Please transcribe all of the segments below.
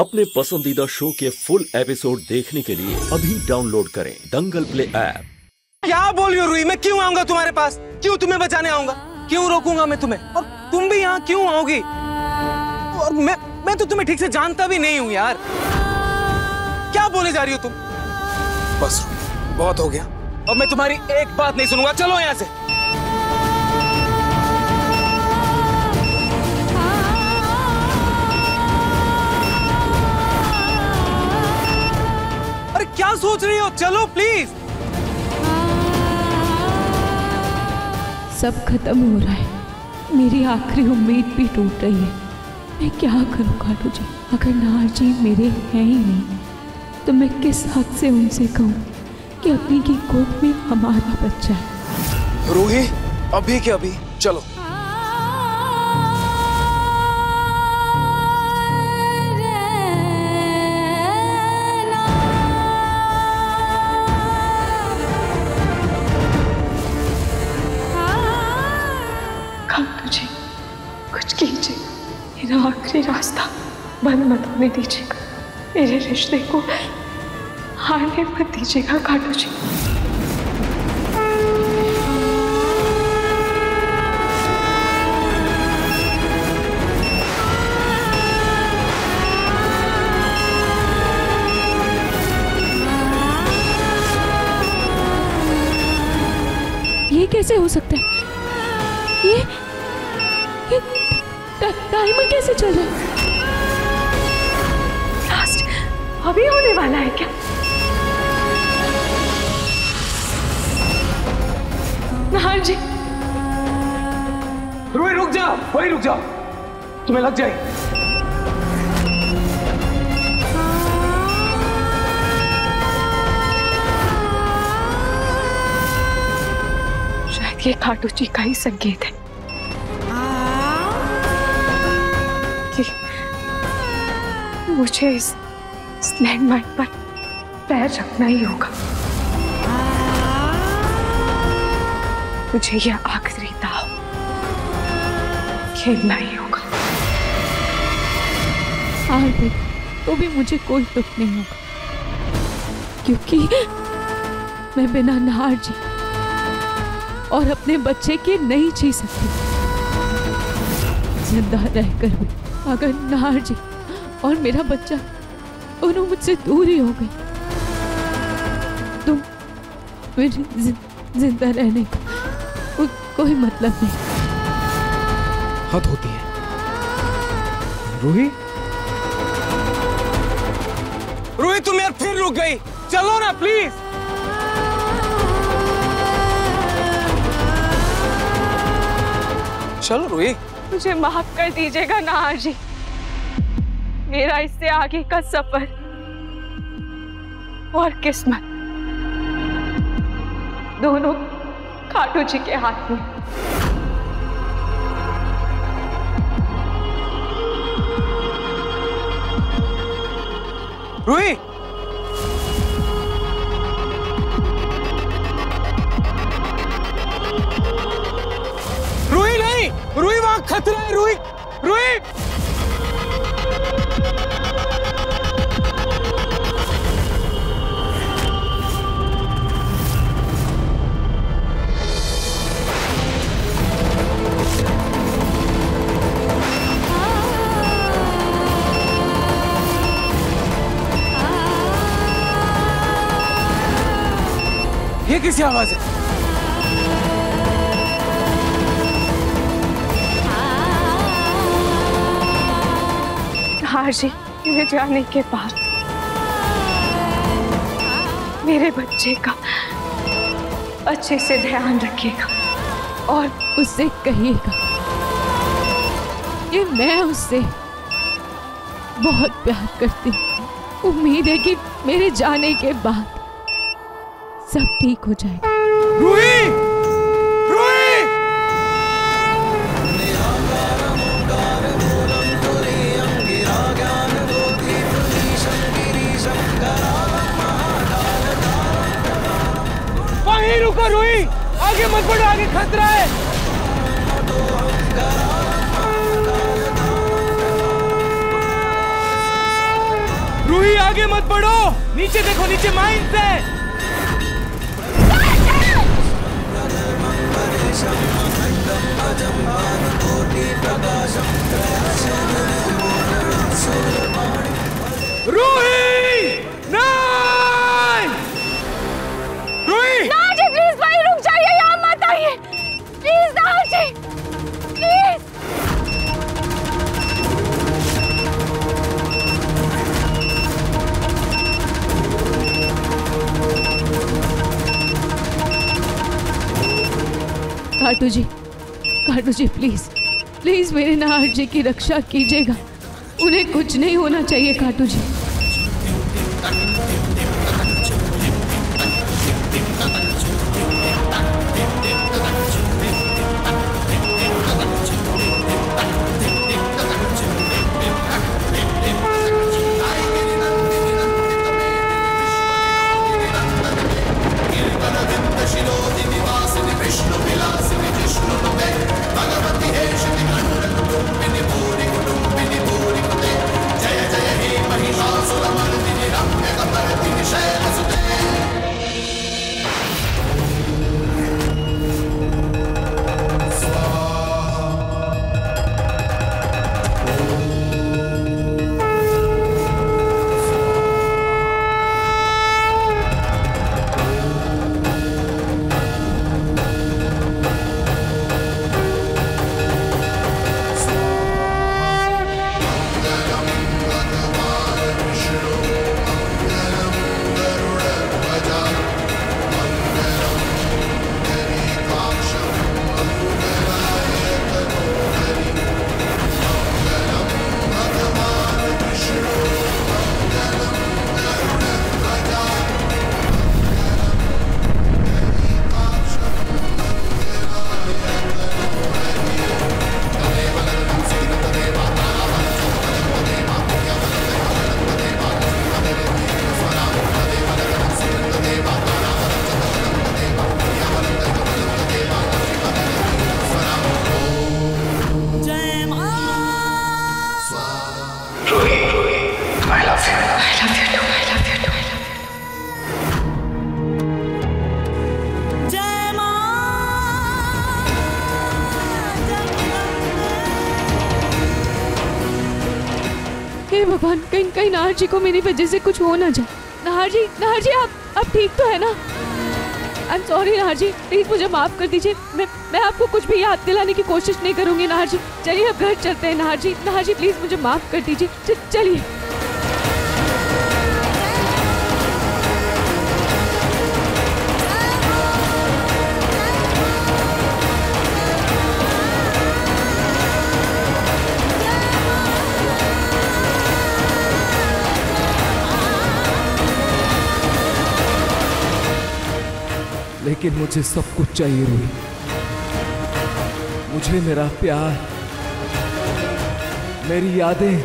अपने पसंदीदा शो के फुल एपिसोड देखने के लिए अभी डाउनलोड करें दंगल प्ले ऐप। क्या बोल रही हो रूही, मैं क्यों आऊंगा तुम्हारे पास? क्यों तुम्हें बचाने आऊंगा? क्यों रोकूंगा मैं तुम्हें? और तुम भी यहाँ क्यों आओगी? और मैं तो तुम्हें ठीक से जानता भी नहीं हूँ यार। क्या बोले जा रही हो तुम? बस बहुत हो गया, अब मैं तुम्हारी एक बात नहीं सुनूंगा, चलो यहाँ से। क्या सोच रही हो, चलो प्लीज। सब खत्म हो रहा है, मेरी आखिरी उम्मीद भी टूट रही है। मैं क्या करूँ खाटू जी, अगर नारजी मेरे हैं ही नहीं तो मैं किस हद से उनसे कहूँ कि अपनी की गोद में हमारा बच्चा है। रूही अभी के अभी चलो। मेरा आखिरी रास्ता बंद मत होने दीजिएगा, मेरे रिश्ते को हारने मत दीजिएगा खाटू जी। ये कैसे हो सकता है? ये टाइमर कैसे चल रहा है? लास्ट अभी होने वाला है क्या? नाहर जी, रूही रुक जाओ, वही रुक जाओ, तुम्हें लग जाए। शायद ये खाटू जी का ही संकेत है कि मुझे इस लैंडमाइन पर पैर रखना ही होगा। मुझे यह आखिरी दाव खेलना ही होगा। और भी तो भी मुझे कोई दुख नहीं होगा, क्योंकि मैं बिना नाहर जी और अपने बच्चे के नहीं जी सकती। जिंदा रहकर भी अगर नाहर जी और मेरा बच्चा दोनों मुझसे दूर ही हो गए तो मेरी जिंदा रहने का कोई मतलब नहीं। हद होती है रूही। रूही तुम यार फिर रुक गई, चलो ना प्लीज। चलो रूही, मुझे माफ कर दीजिएगा नाहर जी, मेरा इससे आगे का सफर और किस्मत दोनों खाटू जी के हाथ में। रूही खतरा है, रूही रूही ये किसी आवाज है? नाहर जी मेरे जाने के बाद मेरे बच्चे का अच्छे से ध्यान रखिएगा और उससे कहिएगा कि मैं उससे बहुत प्यार करती हूँ। उम्मीद है कि मेरे जाने के बाद सब ठीक हो जाएगा। रूही रुको, रूही आगे मत बढ़ो, आगे खतरा है। रूही आगे मत बढ़ो, नीचे देखो, नीचे माइंस है। रूही नहीं, रूही ना जी, प्लीज भाई रुक जाइए, यहाँ मत आइए प्लीज ना जी, please. Khatu ji please please मेरे नाहर जी की रक्षा कीजिएगा, उन्हें कुछ नहीं होना चाहिए। खाटू जी कहीं नाहर जी को मेरी वजह से कुछ हो ना जाए। नाहर जी आप ठीक तो है ना? I am sorry Nahar ji, please मुझे माफ कर दीजिए। मैं आपको कुछ भी याद दिलाने की कोशिश नहीं करूंगी नाहर जी। चलिए अब घर चलते हैं नाहर जी। नाहर जी प्लीज मुझे माफ कर दीजिए, चलिए। लेकिन मुझे सब कुछ चाहिए रूही, मुझे मेरा प्यार, मेरी यादें,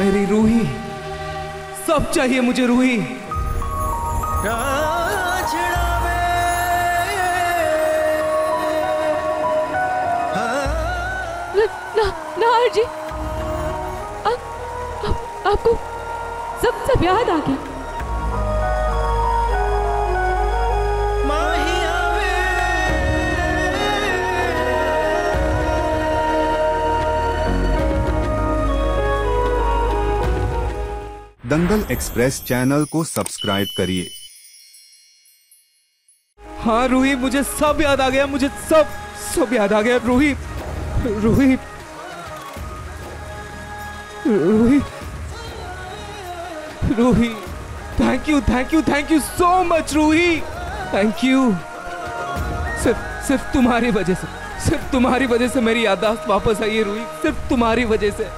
मेरी रूही, सब चाहिए मुझे रूही। नाहर जी आपको सब याद आ गया। दंगल एक्सप्रेस चैनल को सब्सक्राइब करिए। हाँ रूही, मुझे सब याद आ गया, मुझे सब याद आ गया। Ruhi Ruhi Ruhi Ruhi, thank you so much Ruhi, thank you. सिर्फ तुम्हारी वजह से, मेरी याददाश्त वापस आई है रूही, सिर्फ तुम्हारी वजह से।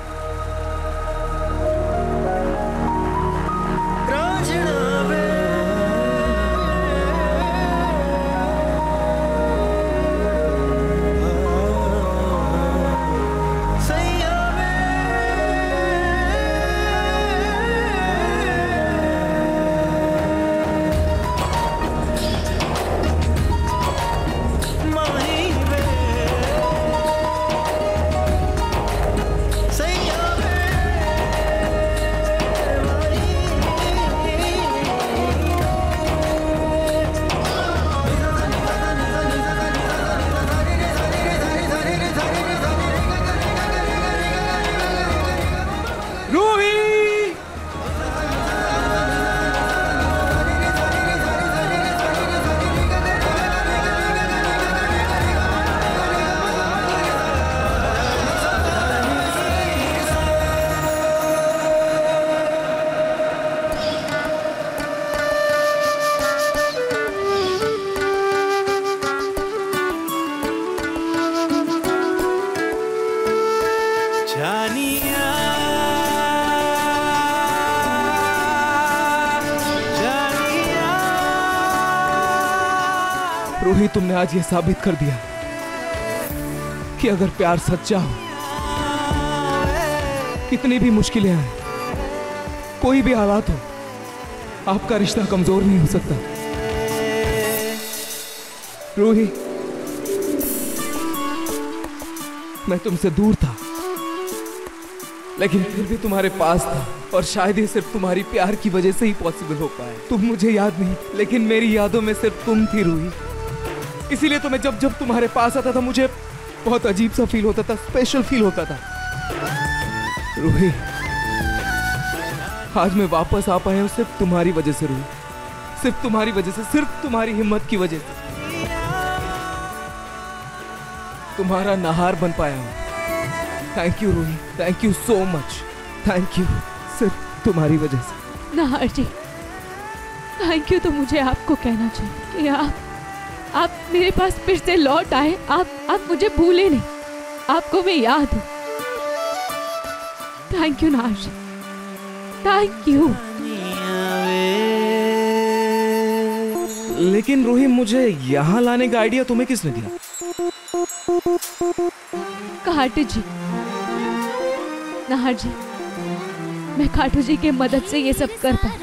रूही, तुमने आज यह साबित कर दिया कि अगर प्यार सच्चा हो, कितनी भी मुश्किलें आए, कोई भी हालात हो, आपका रिश्ता कमजोर नहीं हो सकता। रूही, मैं तुमसे दूर था, लेकिन फिर भी तुम्हारे पास था, और शायद ये सिर्फ तुम्हारी प्यार की वजह से ही पॉसिबल हो पाया। तुम मुझे याद नहीं, लेकिन मेरी यादों में सिर्फ तुम थी रूही। इसीलिए तो मैं जब जब तुम्हारे पास आता था, मुझे बहुत अजीब सा फील होता था, स्पेशल फील होता था। रूही, आज मैं वापस आ पाया हूँ सिर्फ तुम्हारी वजह से रूही, सिर्फ तुम्हारी वजह से, सिर्फ तुम्हारी हिम्मत की वजह से। तुम्हारा नहार बन पाया हूँ। Thank you Ruhi, thank you so much, thank you, सिर्फ तुम्हारी वजह से। नहार जी, थैंक यू तो मुझे आपको कहना चाहिए कि आप मेरे पास फिर से लौट आए। आप मुझे भूले नहीं, आपको मैं याद हूँ। Thank you Nahar ji, thank you. लेकिन रूही, मुझे यहाँ लाने का आइडिया तुम्हें किसने दिया? खाटू जी, नहार जी, मैं खाटू जी के मदद से ये सब कर पाई।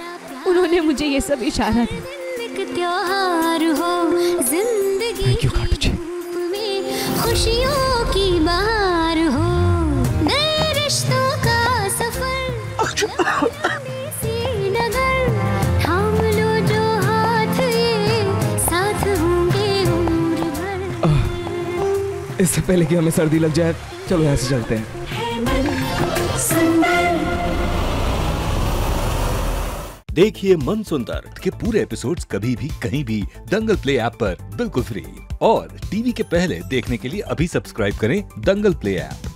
उन्होंने मुझे ये सब इशारा दिया। Thank you Khatu ji. खुशियों की बहार हो, नए रिश्तों का सफर। इससे पहले कि हमें सर्दी लग जाए, चलो यहाँ से चलते हैं। देखिए मन सुंदर के पूरे एपिसोड्स कभी भी कहीं भी दंगल प्ले ऐप पर बिल्कुल फ्री, और टीवी के पहले देखने के लिए अभी सब्सक्राइब करें दंगल प्ले ऐप।